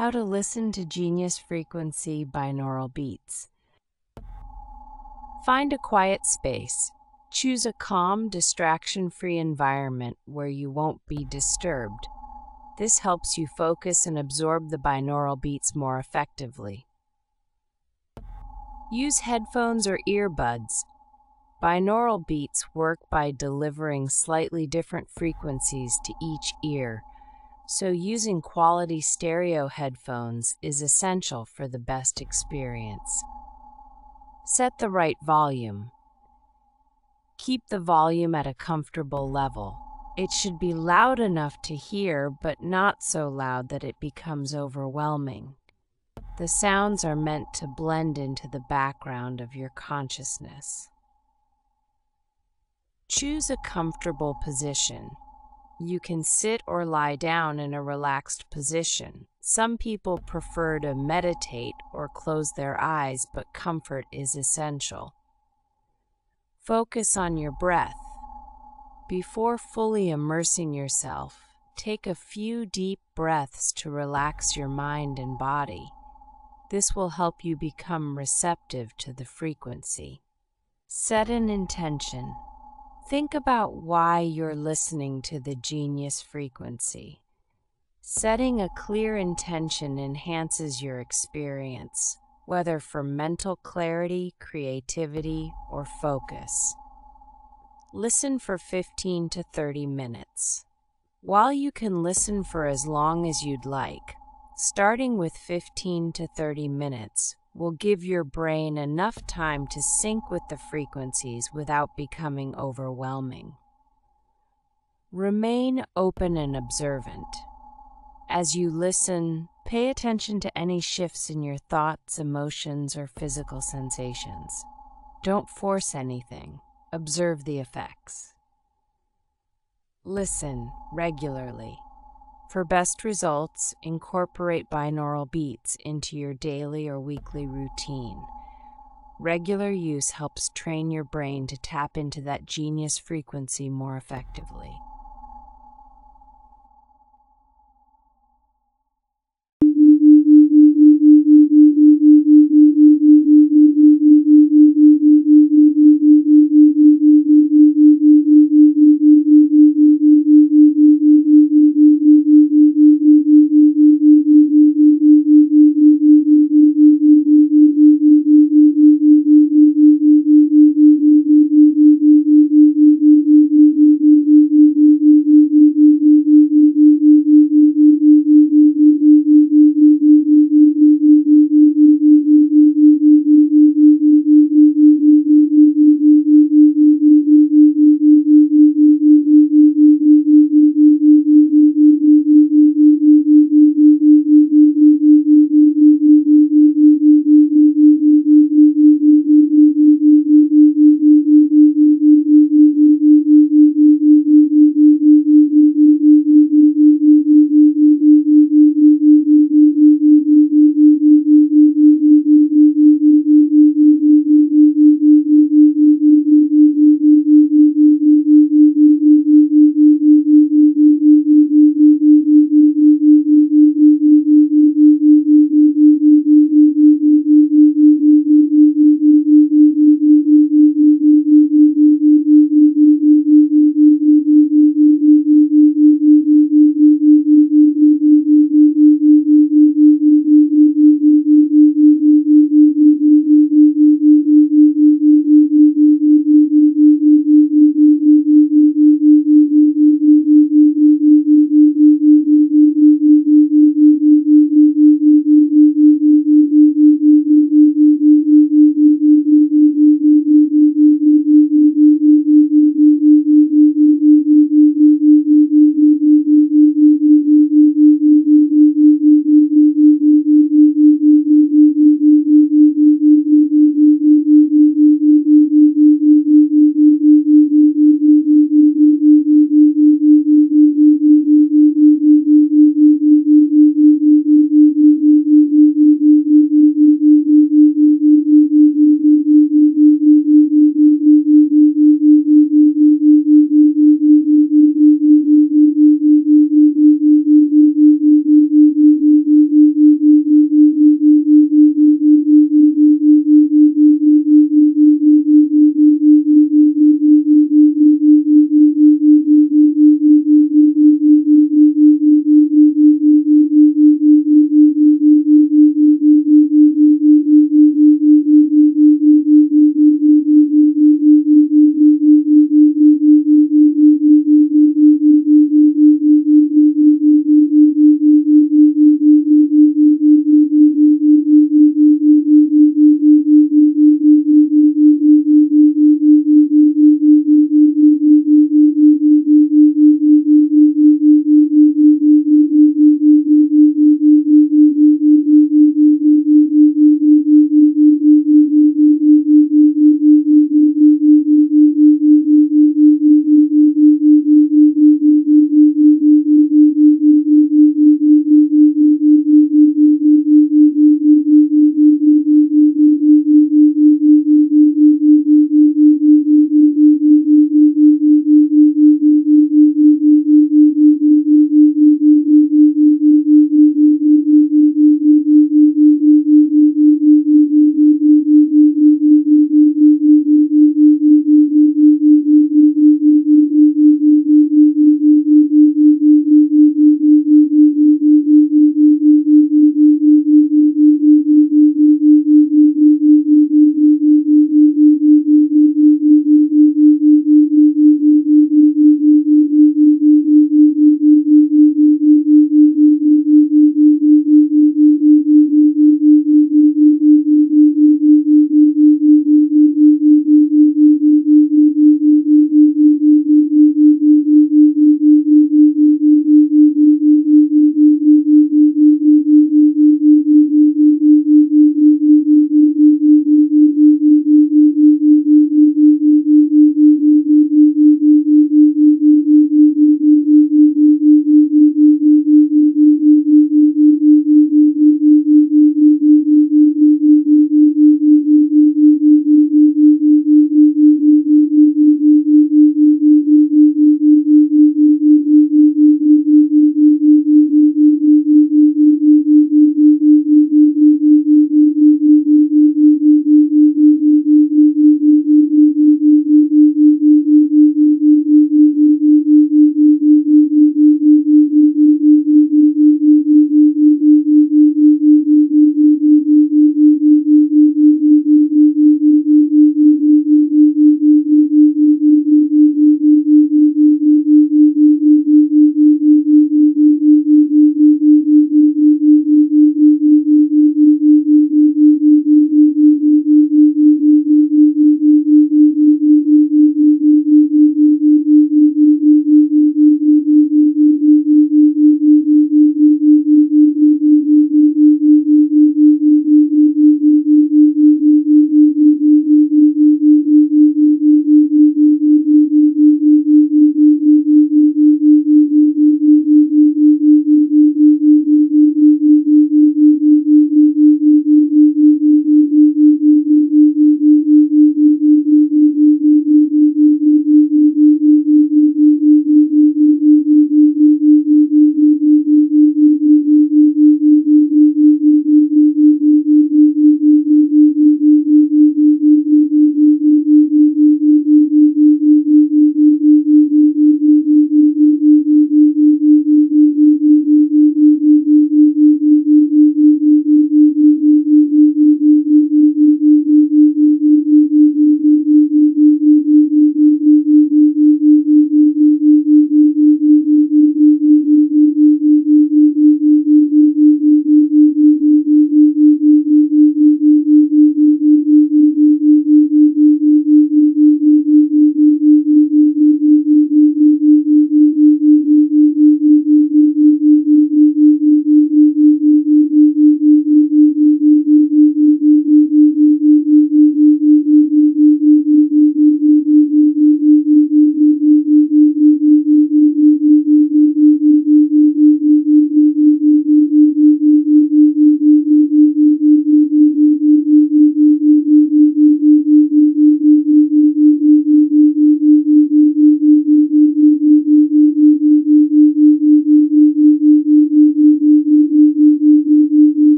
How to listen to Genius Frequency binaural beats. Find a quiet space. Choose a calm, distraction-free environment where you won't be disturbed. This helps you focus and absorb the binaural beats more effectively. Use headphones or earbuds. Binaural beats work by delivering slightly different frequencies to each ear, so using quality stereo headphones is essential for the best experience. Set the right volume. Keep the volume at a comfortable level. It should be loud enough to hear, but not so loud that it becomes overwhelming. The sounds are meant to blend into the background of your consciousness. Choose a comfortable position. You can sit or lie down in a relaxed position. Some people prefer to meditate or close their eyes, but comfort is essential. Focus on your breath. Before fully immersing yourself, take a few deep breaths to relax your mind and body. This will help you become receptive to the frequency. Set an intention. Think about why you're listening to the Genius Frequency. Setting a clear intention enhances your experience, whether for mental clarity, creativity, or focus. Listen for 15 to 30 minutes. While you can listen for as long as you'd like, starting with 15 to 30 minutes will give your brain enough time to sync with the frequencies without becoming overwhelming. Remain open and observant. As you listen, pay attention to any shifts in your thoughts, emotions, or physical sensations. Don't force anything. Observe the effects. Listen regularly. For best results, incorporate binaural beats into your daily or weekly routine. Regular use helps train your brain to tap into that Genius Frequency more effectively.